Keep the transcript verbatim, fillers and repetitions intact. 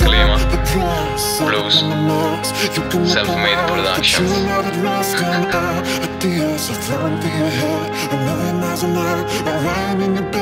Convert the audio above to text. Clima, Blues, Self Made Productions.